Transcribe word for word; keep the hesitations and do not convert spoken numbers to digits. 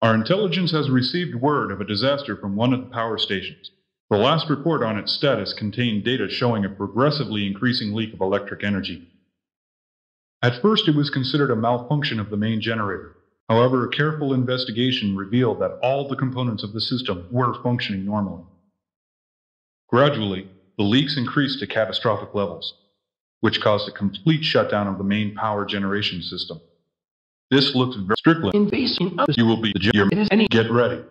Our intelligence has received word of a disaster from one of the power stations. The last report on its status contained data showing a progressively increasing leak of electric energy. At first, it was considered a malfunction of the main generator. However, a careful investigation revealed that all the components of the system were functioning normally. Gradually, the leaks increased to catastrophic levels, which caused a complete shutdown of the main power generation system. This looks very strictly invasive. You will be the German. Get ready.